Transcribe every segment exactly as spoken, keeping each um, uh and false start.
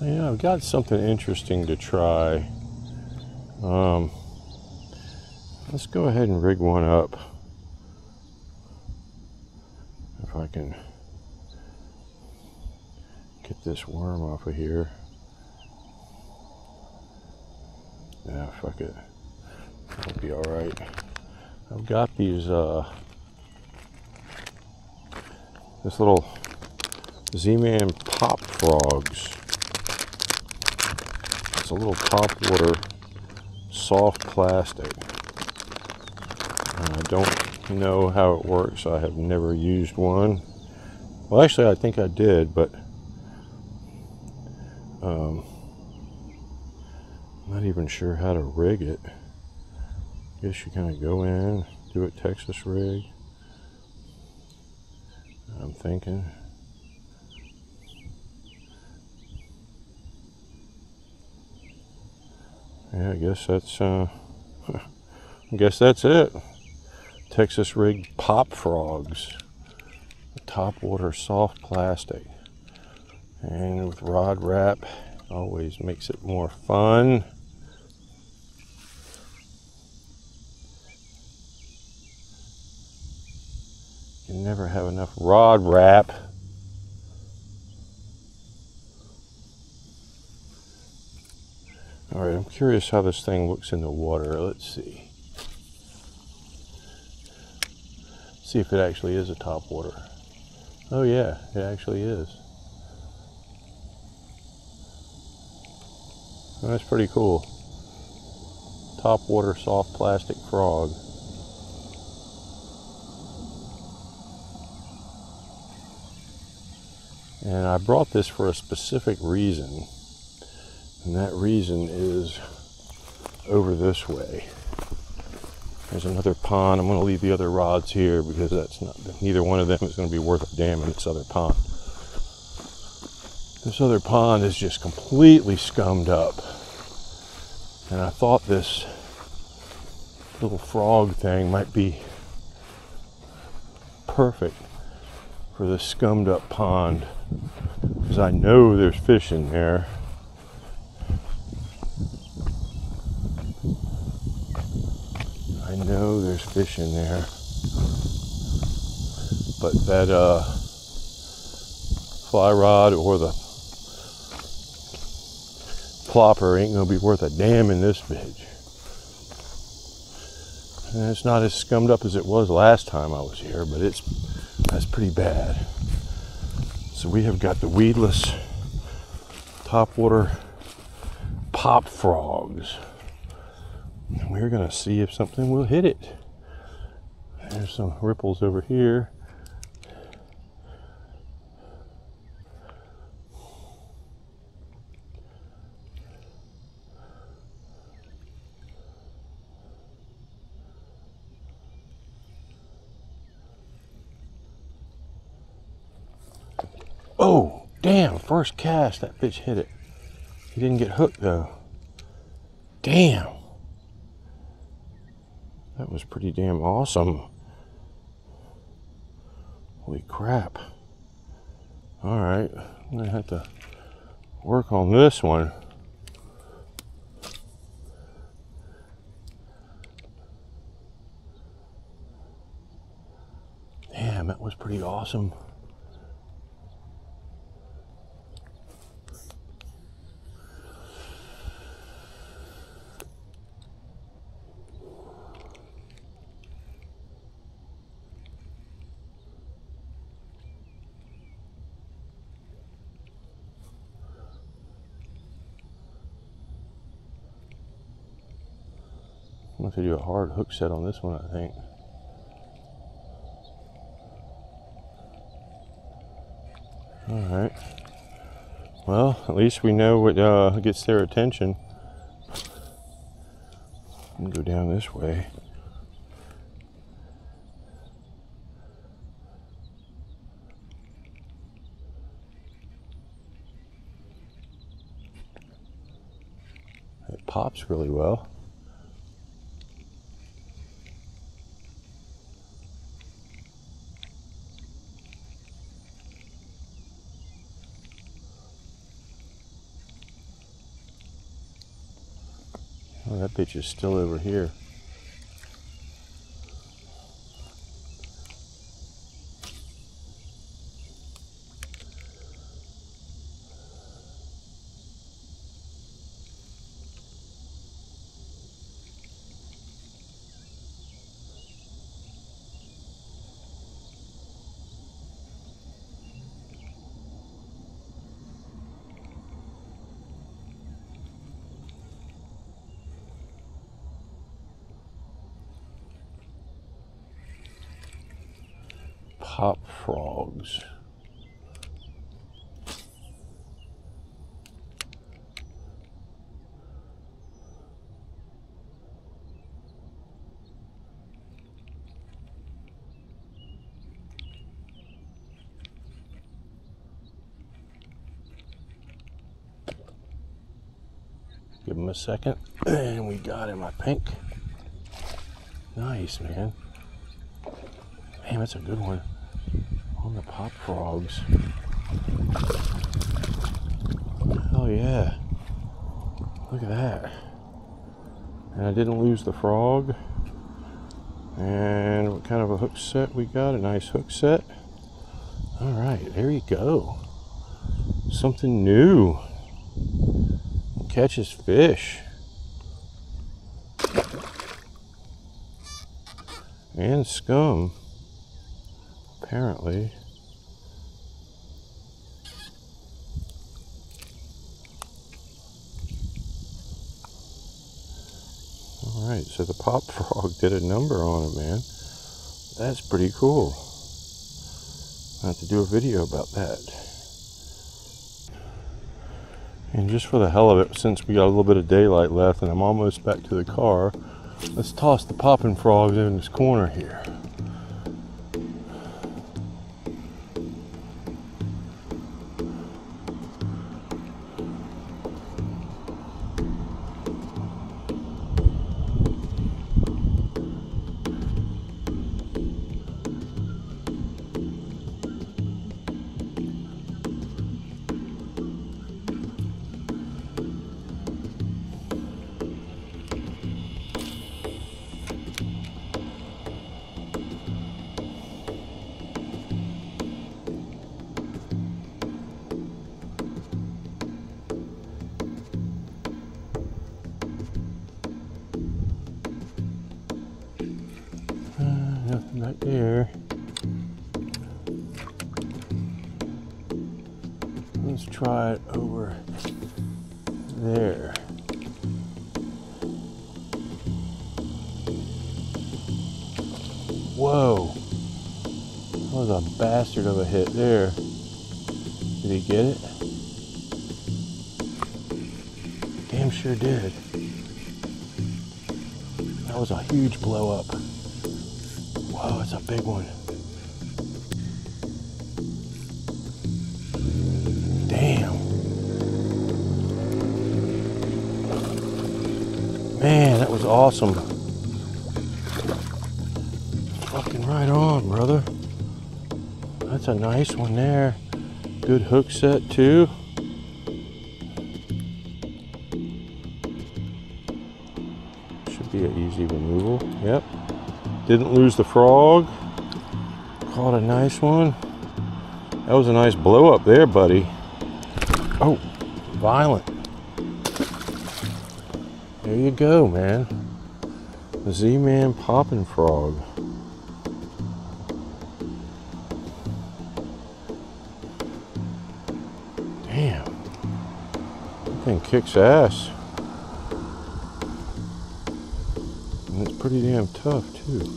Yeah, I've got something interesting to try. Um, let's go ahead and rig one up. If I can get this worm off of here. Yeah, fuck it. It'll be all right. I've got these, uh, this little Z-Man Pop FrogZ. It's a little top water, soft plastic. And I don't know how it works. I have never used one. Well, actually, I think I did, but um, I'm not even sure how to rig it. I guess you kind of go in, do a Texas rig, I'm thinking. Yeah, I guess that's uh, I guess that's it. Texas rig Pop FrogZ, top water soft plastic, and with rod wrap, always makes it more fun. You never have enough rod wrap. All right, I'm curious how this thing looks in the water. Let's see. See if it actually is a top water. Oh yeah, it actually is. Well, that's pretty cool. Top water soft plastic frog. And I brought this for a specific reason. And that reason is over this way. There's another pond. I'm going to leave the other rods here because that's not, neither one of them is going to be worth a damn in this other pond. This other pond is just completely scummed up. And I thought this little frog thing might be perfect for this scummed up pond because I know there's fish in there. Know there's fish in there, but that uh, fly rod or the plopper ain't gonna be worth a damn in this bitch. And it's not as scummed up as it was last time I was here, but it's that's pretty bad. So we have got the weedless topwater Pop FrogZ. We're gonna see if something will hit it. There's some ripples over here. Oh, damn, first cast, that bitch hit it. He didn't get hooked though. Damn. That was pretty damn awesome. Holy crap. All right, I'm gonna have to work on this one. Damn, that was pretty awesome. I'm going to have to do a hard hook set on this one, I think. Alright. Well, at least we know what uh, gets their attention. I'm going to go down this way. It pops really well. Oh, that bitch is still over here. Pop frogs. Give him a second, and we got him, I think. Nice, man. Damn, that's a good one. On the pop frogs. Hell yeah. Look at that. And I didn't lose the frog. And what kind of a hook set we got? A nice hook set. Alright, there you go. Something new. Catches fish. And scum. Apparently. Alright, so the pop frog did a number on it, man. That's pretty cool. I'll have to do a video about that. And just for the hell of it, since we got a little bit of daylight left and I'm almost back to the car, let's toss the popping frogs in this corner here. Right there. Let's try it over there. Whoa. That was a bastard of a hit there. Did he get it? Damn sure did. That was a huge blow up. Oh, it's a big one. Damn. Man, that was awesome. Fucking right on, brother. That's a nice one there. Good hook set, too. Should be an easy removal. Yep. Didn't lose the frog. Caught a nice one. That was a nice blow up there, buddy. Oh, violent. There you go, man. The Z-Man popping frog. Damn. That thing kicks ass. And it's pretty damn tough, too.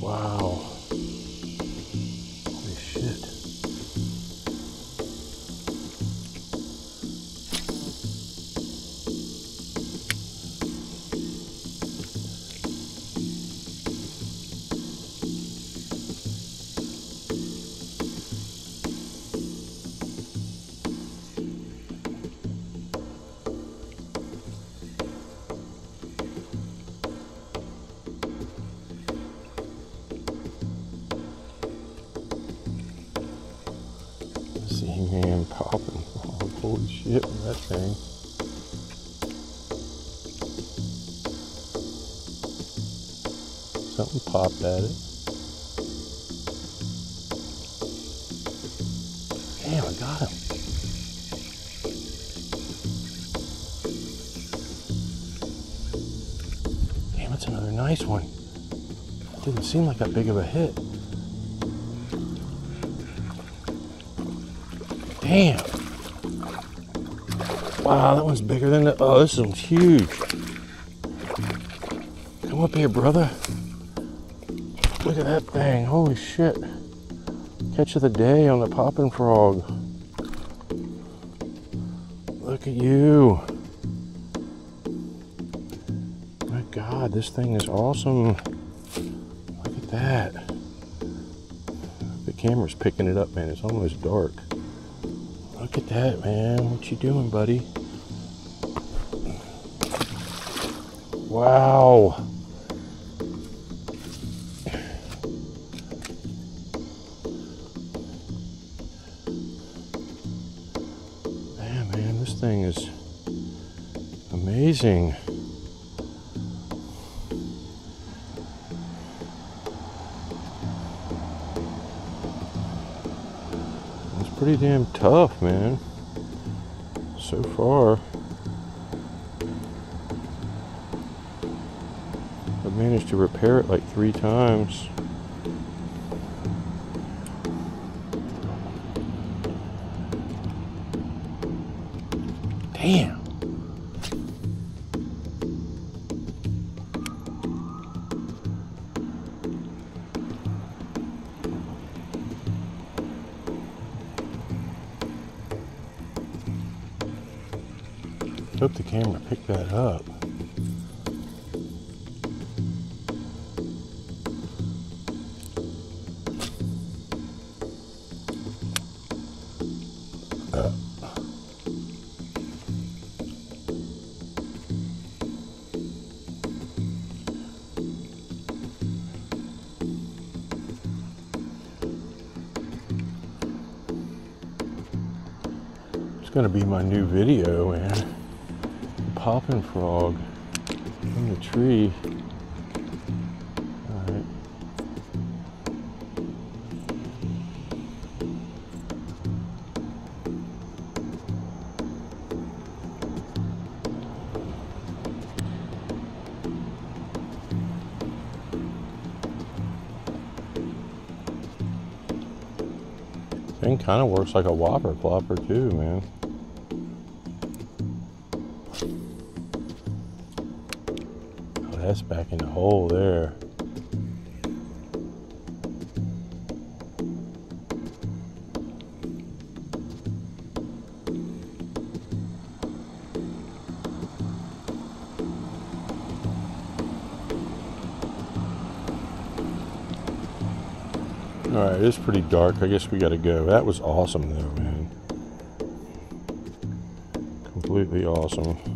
Wow. Holy shit. Z-Man popping frog Holy shit, that thing. Something popped at it. Damn, I got him. Damn, that's another nice one. That didn't seem like that big of a hit. Damn. Wow, that one's bigger than the, oh, this one's huge. Come up here, brother. Look at that thing, holy shit. Catch of the day on the popping frog. Look at you. My God, this thing is awesome. Look at that. The camera's picking it up, man, it's almost dark. Look at that, man. What you doing, buddy? Wow. Man, man, this thing is amazing. Pretty damn tough, man, so far. I've managed to repair it like three times. Damn. I hope the camera picked that up. Uh. It's gonna be my new video, man. Popping frog in the tree. All right. Thing kind of works like a whopper plopper too, man. That's back in the hole there. All right, it's pretty dark. I guess we gotta go. That was awesome though, man. Completely awesome.